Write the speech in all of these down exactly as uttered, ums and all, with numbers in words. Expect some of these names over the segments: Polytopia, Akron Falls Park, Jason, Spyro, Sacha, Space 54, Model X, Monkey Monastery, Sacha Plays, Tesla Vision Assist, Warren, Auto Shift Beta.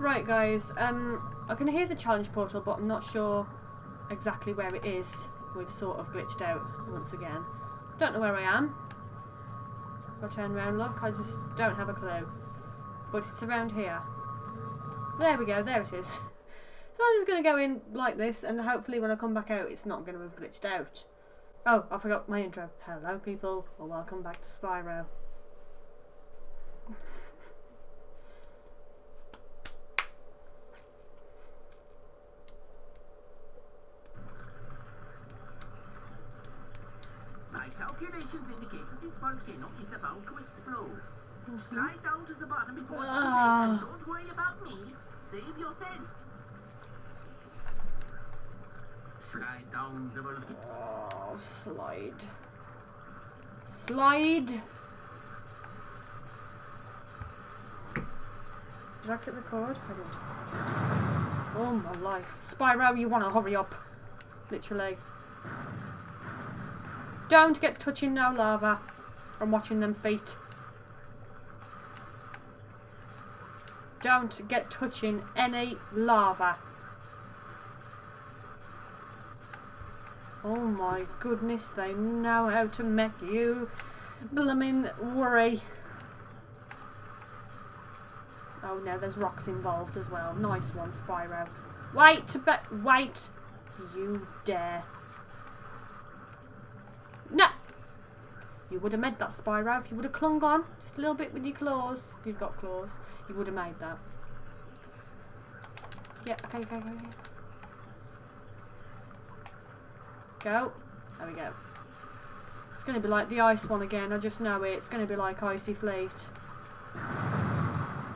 Right, guys, um, I can hear the challenge portal, but I'm not sure exactly where it is. We've sort of glitched out once again. Don't know where I am. I'll turn around, look, I just don't have a clue. But it's around here. There we go, there it is. So I'm just going to go in like this, and hopefully when I come back out it's not going to have glitched out. Oh, I forgot my intro. Hello people, or welcome back to Spyro. My calculations indicate that this volcano is about to explode. Slide down to the bottom before it uh. and don't worry about me. Save yourself. Slide down the volcano. Oh, slide. Slide. Did I click record? I did. Oh my life. Spyro, you want to hurry up. Literally. Don't get touching no lava. I'm watching them feet. Don't get touching any lava. Oh my goodness, they know how to make you blooming worry. Oh no, there's rocks involved as well. Nice one, Spyro. Wait, but wait. You dare. No! You would have made that, Spyro, if you would have clung on just a little bit with your claws. If you've got claws, you would have made that. Yeah, okay, okay, okay. Go. There we go. It's going to be like the ice one again, I just know it. It's going to be like Icy Fleet.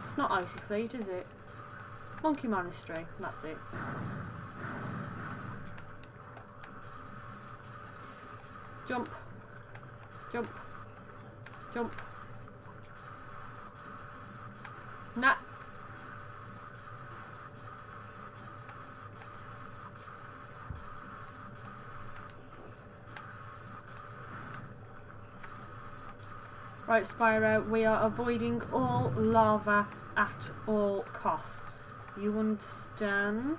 It's not Icy Fleet, is it? Monkey Monastery, that's it. Jump. Jump. Jump. Nah. Right, Spyro, we are avoiding all lava at all costs. You understand?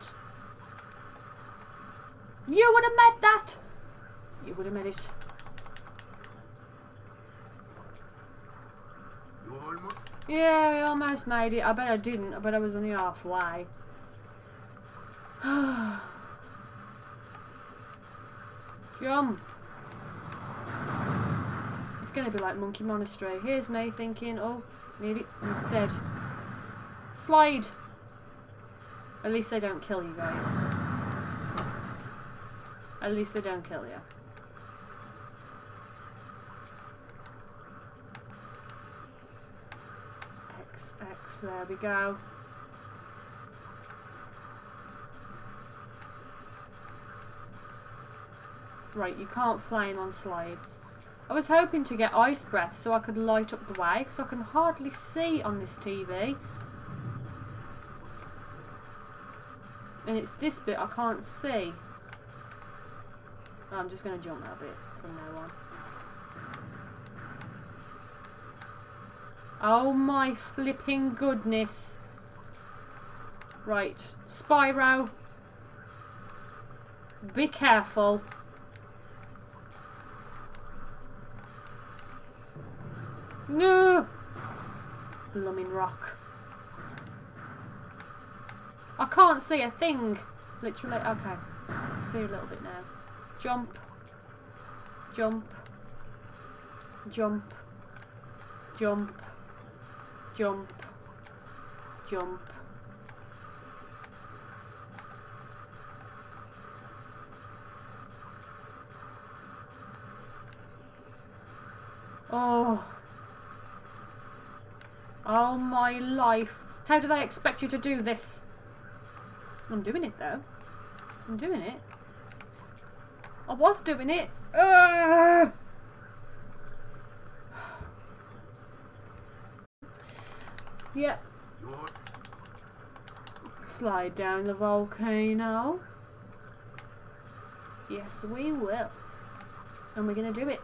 You would have made that! You would have made it. Yeah, I almost made it. I bet I didn't. I bet I was only halfway. Jump. It's going to be like Monkey Monastery. Here's me thinking, oh, need it. And it's dead. Slide. At least they don't kill you guys. At least they don't kill you. There we go. Right, you can't flame on slides. I was hoping to get ice breath so I could light up the way, because I can hardly see on this T V. And it's this bit I can't see. I'm just going to jump that bit from now on. Oh my flipping goodness. Right, Spyro. Be careful. No! Blooming rock. I can't see a thing. Literally, okay. See a little bit now. Jump. Jump. Jump. Jump. Jump, jump. Oh. Oh my life. How do they expect you to do this? I'm doing it though. I'm doing it. I was doing it. Ugh. Yep. Slide down the volcano. Yes, we will. And we're going to do it.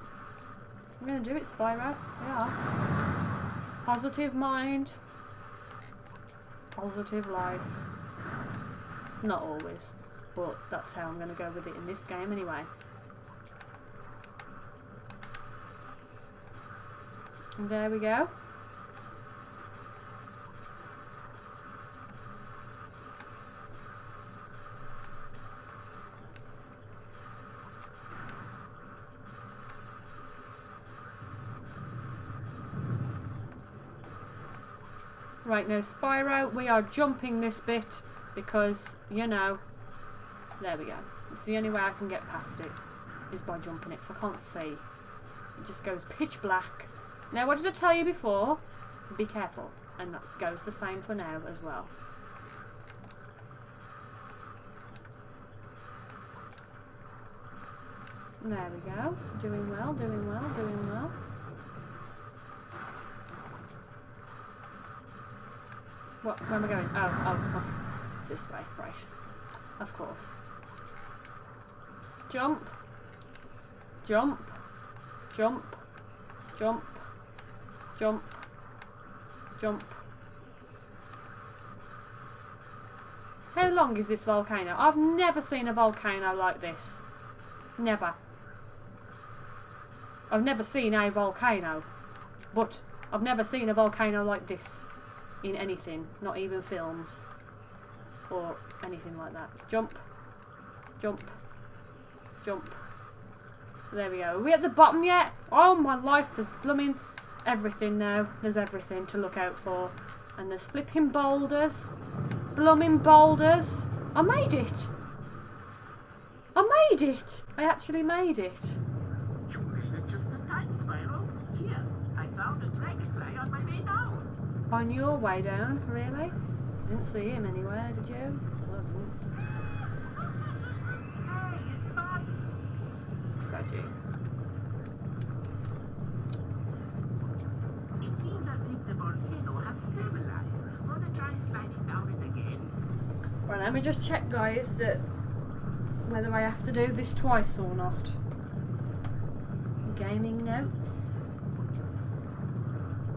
We're going to do it, Spyro. We are. Positive mind. positive life. Not always, but that's how I'm going to go with it in this game anyway. And there we go. Right, now Spyro, we are jumping this bit because, you know, there we go. It's the only way I can get past it is by jumping it, so I can't see. It just goes pitch black. Now, what did I tell you before? Be careful. And that goes the same for now as well. There we go. Doing well, doing well, doing well. What, where am I going? Oh, oh, oh, it's this way, right. Of course. Jump. Jump. Jump. Jump. Jump. Jump. How long is this volcano? I've never seen a volcano like this. Never. I've never seen a volcano. But I've never seen a volcano like this. In anything, not even films or anything like that. Jump, jump, jump. There we go. Are we at the bottom yet? Oh my life, there's blooming everything now. There's everything to look out for. And there's flipping boulders, blooming boulders. I made it. I made it. I actually made it. You made it just in time, Spyro. Here, I found a dragonfly on my way down. On your way down, really? Didn't see him anywhere, did you? Hey, it's Sacha. It seems as if the volcano has stabilized. Wanna try sliding down it again? Right, let me just check, guys, that whether I have to do this twice or not. Gaming notes.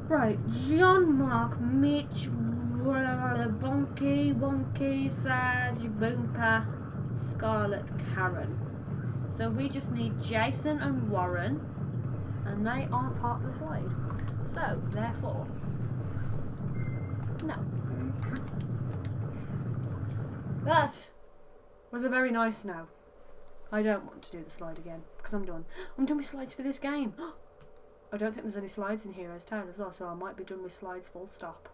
Right, John, Mark, Mitch, Bonky, Bonky, Saj, Boompa, Scarlet, Karen. So we just need Jason and Warren, and they are part of the slide. So, therefore, no. That was a very nice no. I don't want to do the slide again, because I'm done. I'm done with slides for this game. I don't think there's any slides in Heroes Town as well, so I might be done with slides full stop.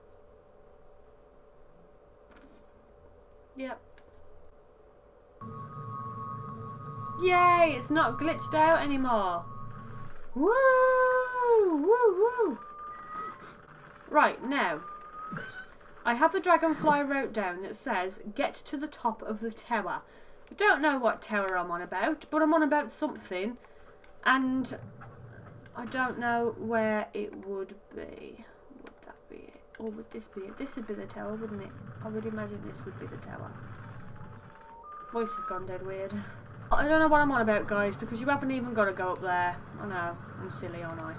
Yep. Yay! It's not glitched out anymore! Woo! Woo woo! Right, now. I have a dragonfly wrote down that says, get to the top of the tower. I don't know what tower I'm on about, but I'm on about something. And I don't know where it would be. Would that be it? Or would this be it? This would be the tower, wouldn't it? I would imagine this would be the tower. Voice has gone dead weird. I don't know what I'm on about, guys, because you haven't even got to go up there. I know, I'm silly, aren't I?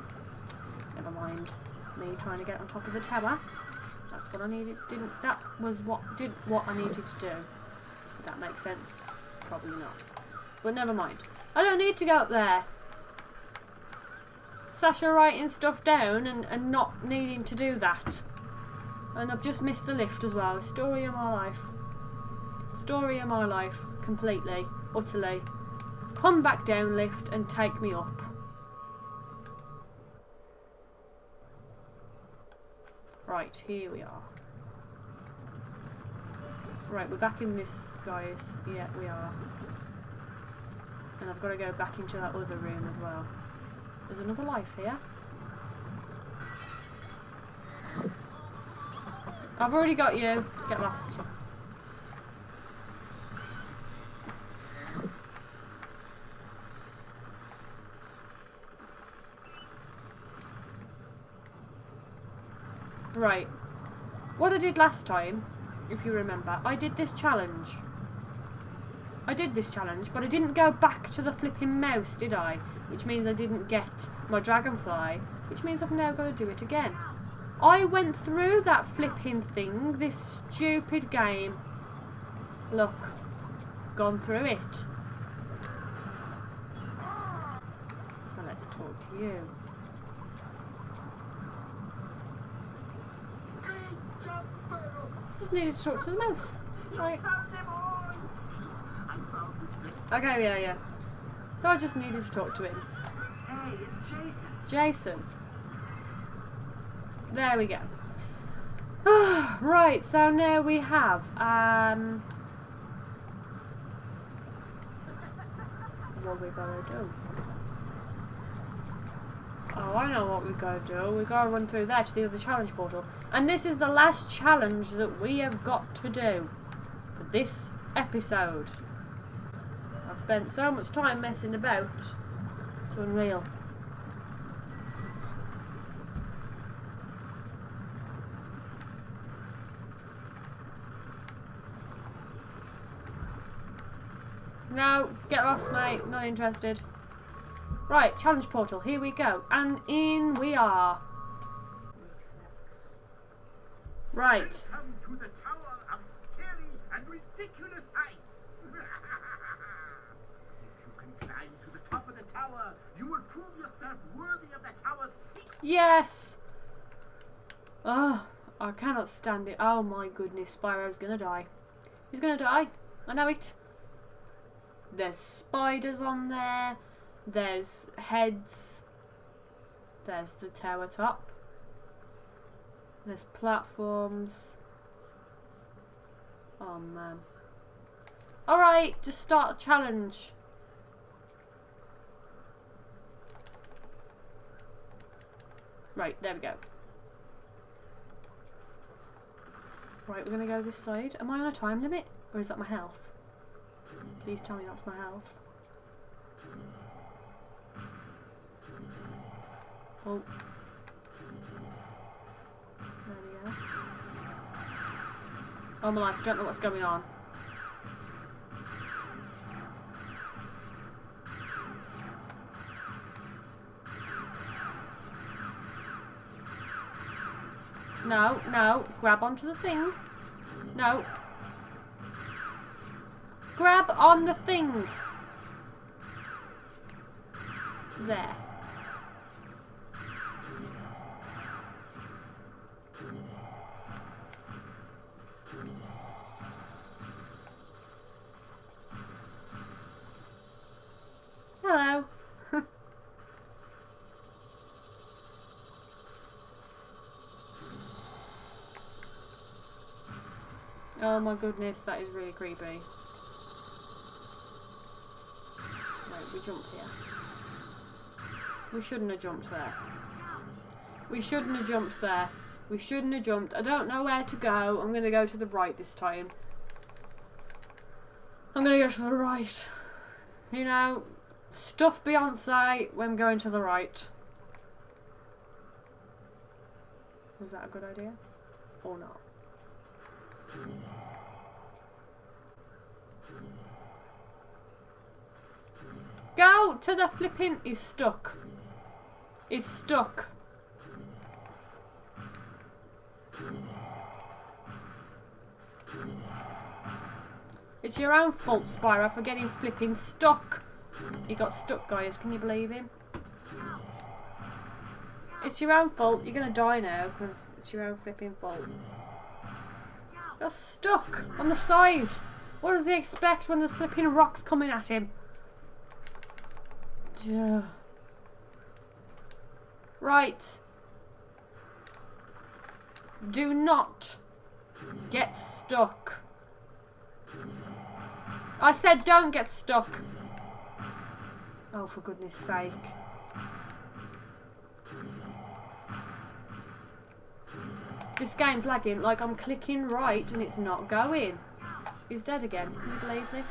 Never mind me trying to get on top of the tower. That's what I needed. Didn't that was what did what I needed to do. Did that make sense? Probably not. But never mind. I don't need to go up there. Sacha writing stuff down and, and not needing to do that. And I've just missed the lift as well. Story of my life. Story of my life. Completely. Utterly. Come back down, lift, and take me up. Right, here we are. Right, we're back in this, guys. Yeah, we are. And I've got to go back into that other room as well. There's another life here. I've already got you. Get lost. Right. What I did last time, if you remember, I did this challenge. I did this challenge, but I didn't go back to the flipping mouse, did I? Which means I didn't get my dragonfly, which means I've now got to do it again. I went through that flipping thing, this stupid game. Look, gone through it. So let's talk to you. Good job, Spyro. Just needed to talk to the mouse. Right. Okay, yeah, yeah. So I just needed to talk to him. Hey, it's Jason. Jason. There we go. Right, so now we have um what we gotta do. Oh, I know what we gotta do. We gotta run through there to the other challenge portal. And this is the last challenge that we have got to do for this episode. I've spent so much time messing about. It's unreal. No, get lost, mate. Not interested. Right, challenge portal. Here we go. And in we are. Right. Come to the tower of scary and ridiculous heights. If you can climb to the top of the tower, you will prove yourself worthy of the tower's secret. Yes. Oh, I cannot stand it. Oh my goodness, Spyro's gonna die. He's gonna die. I know it. There's spiders on there, there's heads, there's the tower top, there's platforms. Oh man. Alright, just start a challenge. Right, there we go. Right, we're gonna go this side. Am I on a time limit? Or is that my health? Please tell me that's my health. Oh. There we go. Oh my life, I don't know what's going on. No, no. Grab onto the thing. No. Grab on the thing. There. Hello. Oh my goodness, that is really creepy. We jump here. We shouldn't have jumped there. We shouldn't have jumped there. We shouldn't have jumped. I don't know where to go. I'm going to go to the right this time. I'm going to go to the right. You know, stuff Beyonce when going to the right. Was that a good idea? Or not? Go to the flipping. He's stuck. He's stuck. It's your own fault, Spyro, for getting flipping stuck. He got stuck, guys. Can you believe him? It's your own fault. You're gonna die now because it's your own flipping fault. You're stuck on the side. What does he expect when there's flipping rocks coming at him? Right. Do not get stuck. I said don't get stuck. Oh, for goodness sake. This game's lagging. Like, I'm clicking right and it's not going. He's dead again. Can you believe this?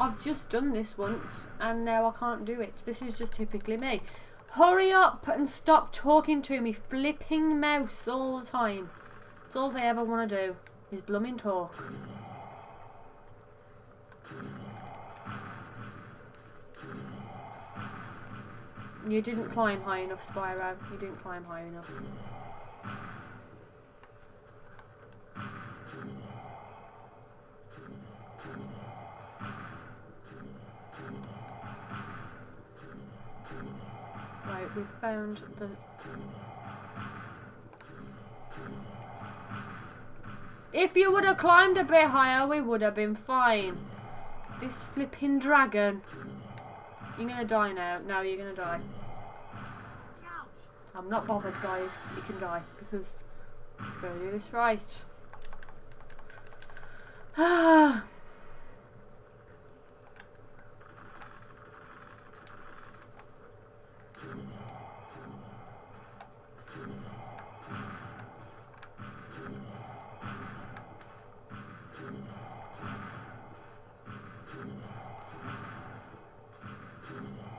I've just done this once, and now I can't do it. This is just typically me. Hurry up and stop talking to me, flipping mouse all the time. It's all they ever want to do, is blooming talk. You didn't climb high enough, Spyro. You didn't climb high enough. that we found the... If you would have climbed a bit higher, we would have been fine. This flipping dragon. You're gonna die now. No, you're gonna die. I'm not bothered, guys. You can die, because let's go do this right. Ah.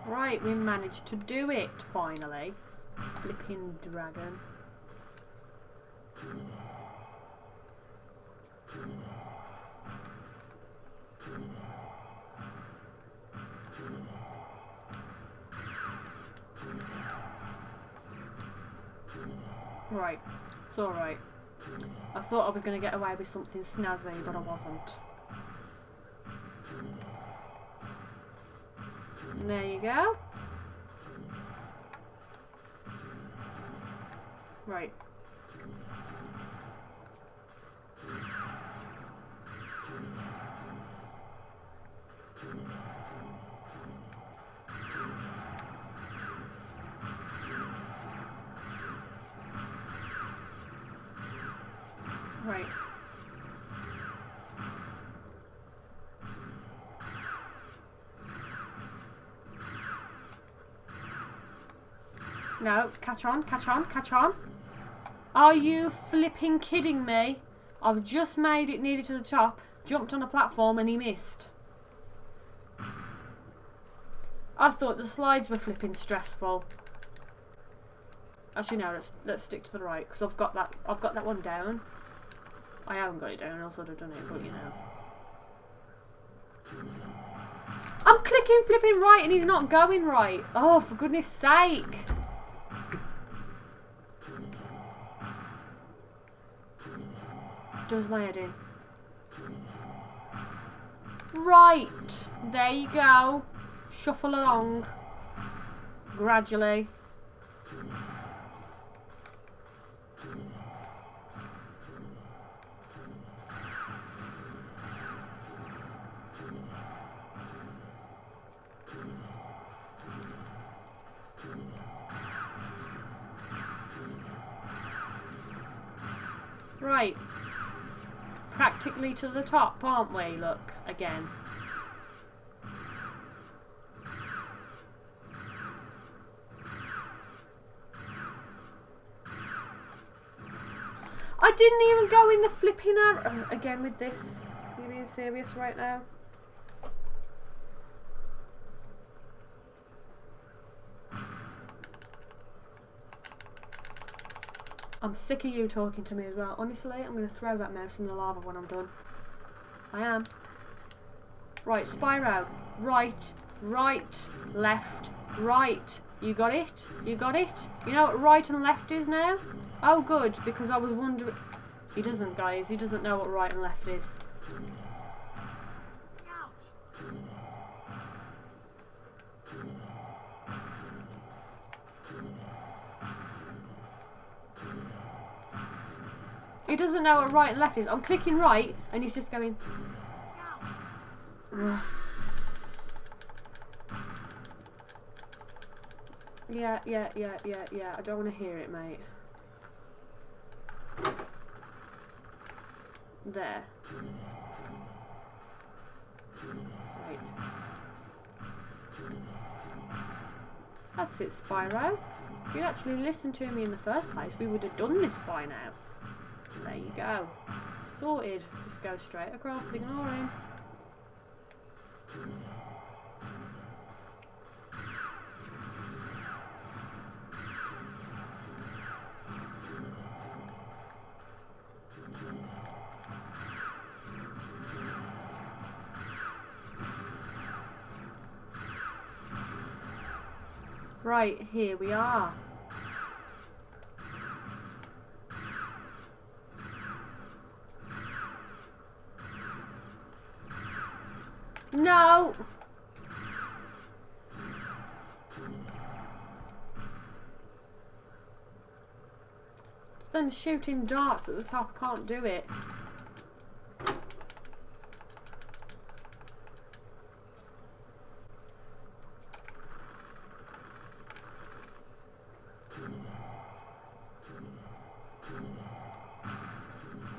Right, we managed to do it, finally. Flipping dragon. Right, it's alright. I thought I was going to get away with something snazzy, but I wasn't. There you go. Right. Right. No, catch on, catch on, catch on. Are you flipping kidding me? I've just made it nearly to the top, jumped on a platform and he missed. I thought the slides were flipping stressful. Actually no, let's let's stick to the right, because I've got that I've got that one down. I haven't got it down, else I'd have done it, but you know. I'm clicking flipping right and he's not going right. Oh, for goodness sake. Does my head in. Right, there you go. Shuffle along gradually. Right. Practically to the top, aren't we? Look, again. I didn't even go in the flipping arrow. Oh, again with this. Are you being serious right now? I'm sick of you talking to me as well. Honestly, I'm going to throw that mouse in the lava when I'm done. I am. Right, Spyro. Right, right, left, right. You got it? You got it? You know what right and left is now? Oh, good, because I was wondering... He doesn't, guys. He doesn't know what right and left is. He doesn't know what right and left is. I'm clicking right and he's just going. Ugh. Yeah, yeah, yeah, yeah, yeah. I don't want to hear it, mate. There. Right. That's it, Spyro. If you'd actually listened to me in the first place, we would have done this by now. There you go. Sorted. Just go straight across, ignore him. Right, here we are. No! them shooting darts at the top. I can't do it.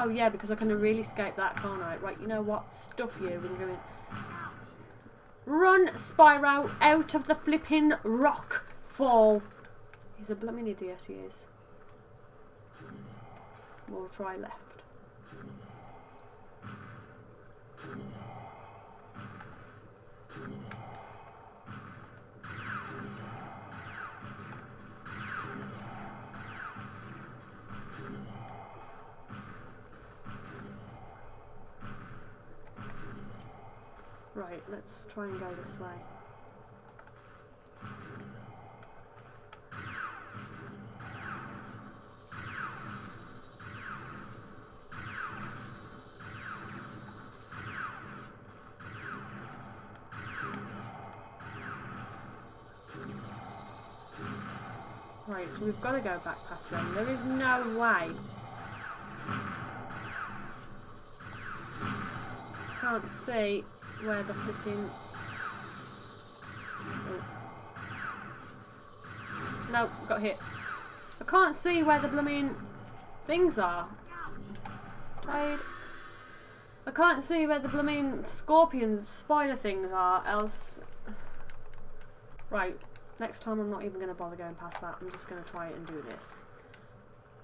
Oh yeah, because I can really escape that, can't I? Right, you know what? Stuff you. We're going. Run, Spyro, out of the flipping rock fall. He's a blooming idiot, he is. We'll try left. Right, let's try and go this way. Right, so we've got to go back past them. There is no way. Can't see where the flipping... Oh. No, got hit. I can't see where the blooming things are. Tied. I can't see where the blooming scorpion spider things are, else... Right, next time I'm not even going to bother going past that. I'm just going to try it and do this.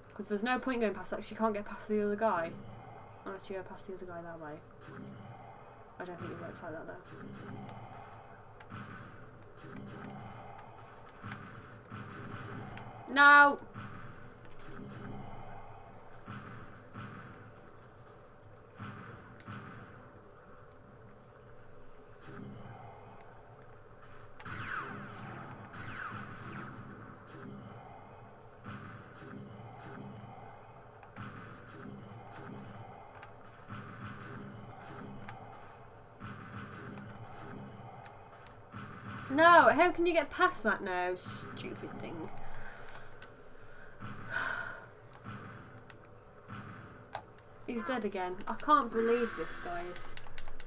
Because there's no point going past that, because you can't get past the other guy. Unless you go past the other guy that way. I don't think it works like that though. No! No, how can you get past that now? Stupid thing. He's dead again. I can't believe this, guys.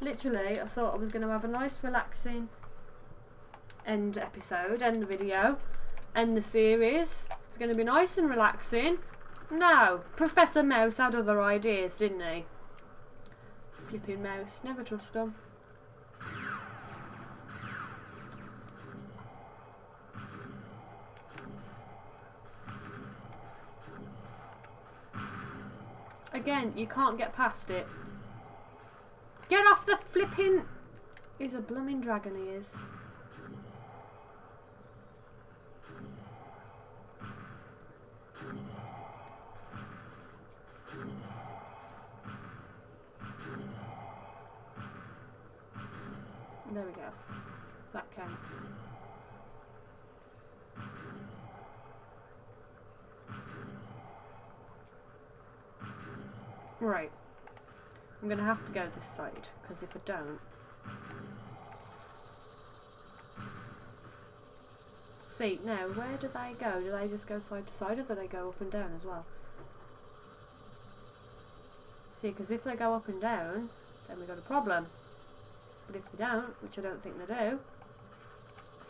Literally, I thought I was going to have a nice, relaxing end episode, end the video, end the series. It's going to be nice and relaxing. No, Professor Mouse had other ideas, didn't he? Flipping mouse. Never trust him. Again, you can't get past it. Get off the flipping... He's a blooming dragon, he is. There we go. That counts. Right, I'm going to have to go this side, because if I don't... See, now, where do they go? Do they just go side to side, or do they go up and down as well? See, because if they go up and down, then we've got a problem. But if they don't, which I don't think they do, I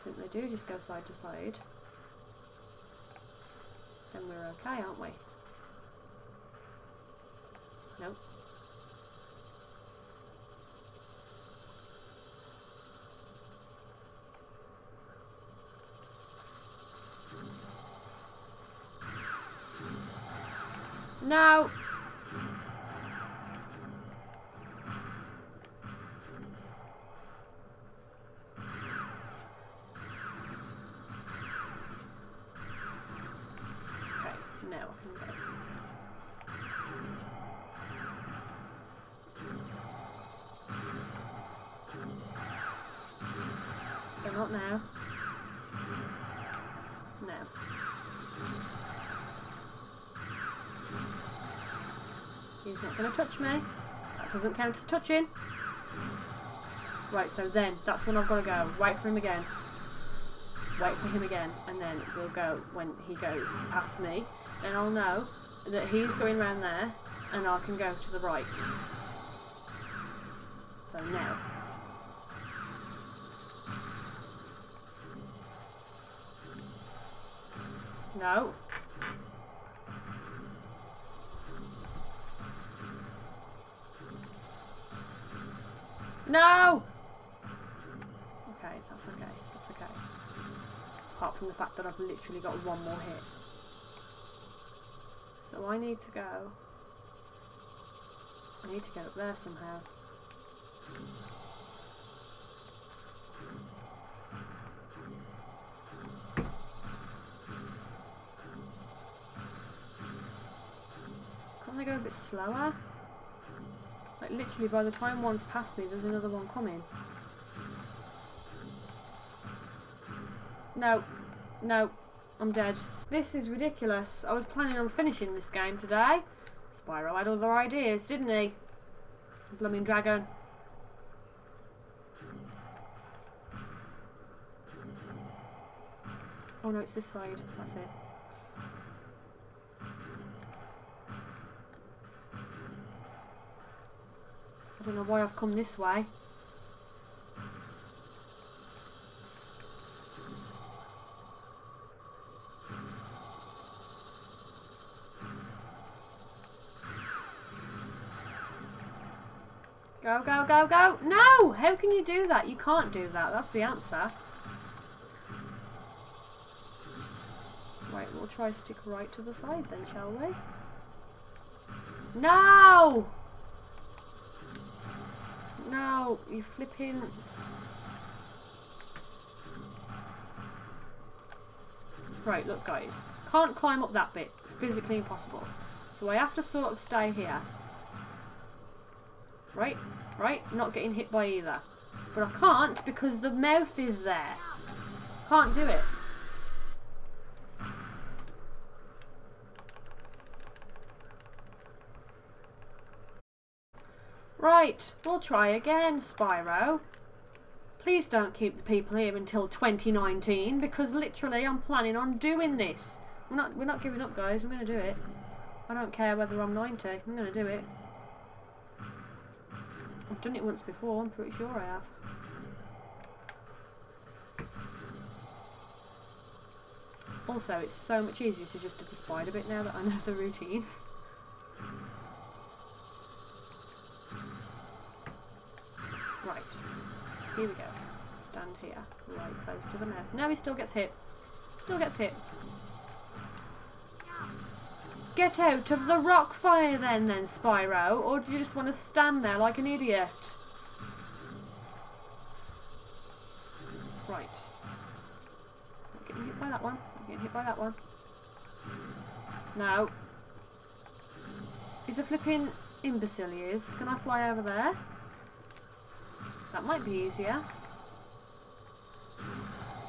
think they do just go side to side, then we're okay, aren't we? Nope. No. Not now. No. He's not going to touch me. That doesn't count as touching. Right, so then, that's when I've got to go. Wait for him again. Wait for him again, and then we'll go when he goes past me. Then I'll know that he's going round there and I can go to the right. So now. No. No! Okay, that's okay, that's okay. Apart from the fact that I've literally got one more hit. So I need to go... I need to get up there somehow. Can't they go a bit slower? Like literally by the time one's past me there's another one coming. No, no, I'm dead. This is ridiculous. I was planning on finishing this game today. Spyro had other ideas, didn't he? Blooming dragon. Oh no, it's this side. That's it. I don't know why I've come this way. Go, go, go, go! No! How can you do that? You can't do that. That's the answer. Right, we'll try to stick right to the side then, shall we? No! No, you flipping... Right, look guys. Can't climb up that bit. It's physically impossible. So I have to sort of stay here. Right, right, not getting hit by either. But I can't because the mouth is there. Can't do it. Right, we'll try again, Spyro. Please don't keep the people here until twenty nineteen because literally I'm planning on doing this. We're not we're not giving up, guys. I'm gonna do it. I don't care whether I'm ninety. I'm gonna do it. I've done it once before, I'm pretty sure I have. Also, it's so much easier to just do the spider bit now that I know the routine. Right, here we go. Stand here, right close to the mouth. Now he still gets hit. Still gets hit. Get out of the rock fire then, then, Spyro, or do you just want to stand there like an idiot? Right. Not getting hit by that one. Not getting hit by that one. No. He's a flipping imbecile, he is. Can I fly over there? That might be easier.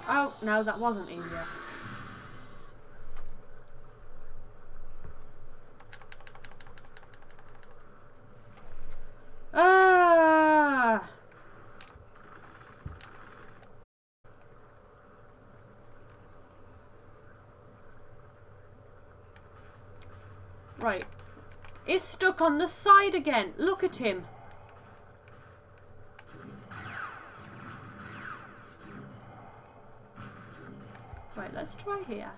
Oh, no, that wasn't easier. Right, it's stuck on the side again. Look at him. Right, let's try here.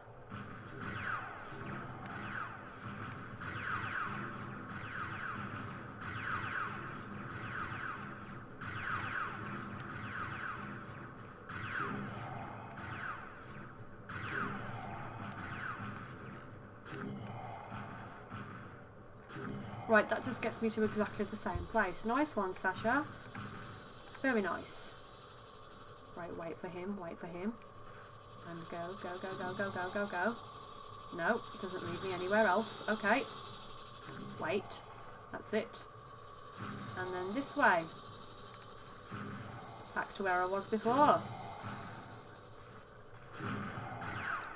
Right, that just gets me to exactly the same place. Nice one, Sacha. Very nice. Right, wait for him, wait for him. And go, go, go, go, go, go, go, go. No, it doesn't lead me anywhere else. Okay. Wait. That's it. And then this way. Back to where I was before.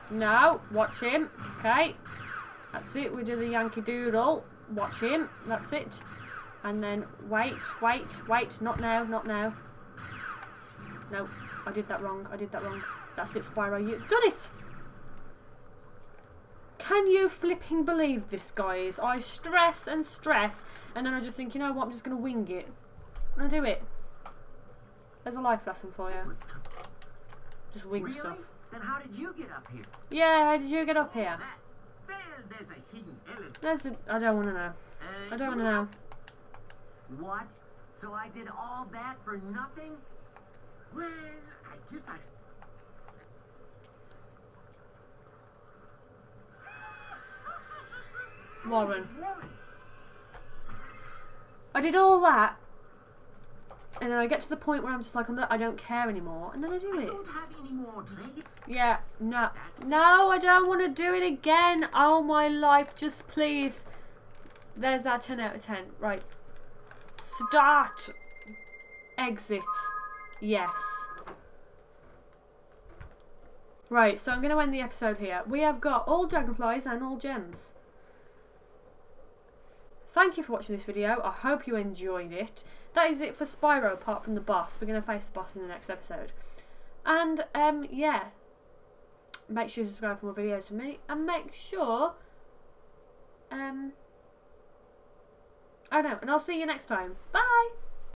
No, watch him. Okay. That's it, we do the Yankee Doodle. Watch him, that's it. And then wait, wait, wait, not now, not now. No, I did that wrong, I did that wrong. That's it, Spyro, you've done it! Can you flipping believe this, guys? I stress and stress, and then I just think, you know what, I'm just going to wing it. And I do it. There's a life lesson for you. Just wing really? Stuff. Then how did you get up here? Yeah, how did you get up here? Oh, that, there, there's a hidden element. There's a, I don't want to know. Uh, I don't want to know. What? So I did all that for nothing? Well, I guess I... Warren. I did all that, and then I get to the point where I'm just like, I'm not, I don't care anymore, and then I do it. I don't have any more, do I? Yeah, no. No, I don't want to do it again. Oh, my life, just please. There's our ten out of ten. Right. Start. Exit. Yes. Right, so I'm going to end the episode here. We have got all dragonflies and all gems. Thank you for watching this video. I hope you enjoyed it. That is it for Spyro, apart from the boss. We're going to face the boss in the next episode. And, um, yeah. Make sure you subscribe for more videos from me. And make sure... Um... I don't know. And I'll see you next time. Bye!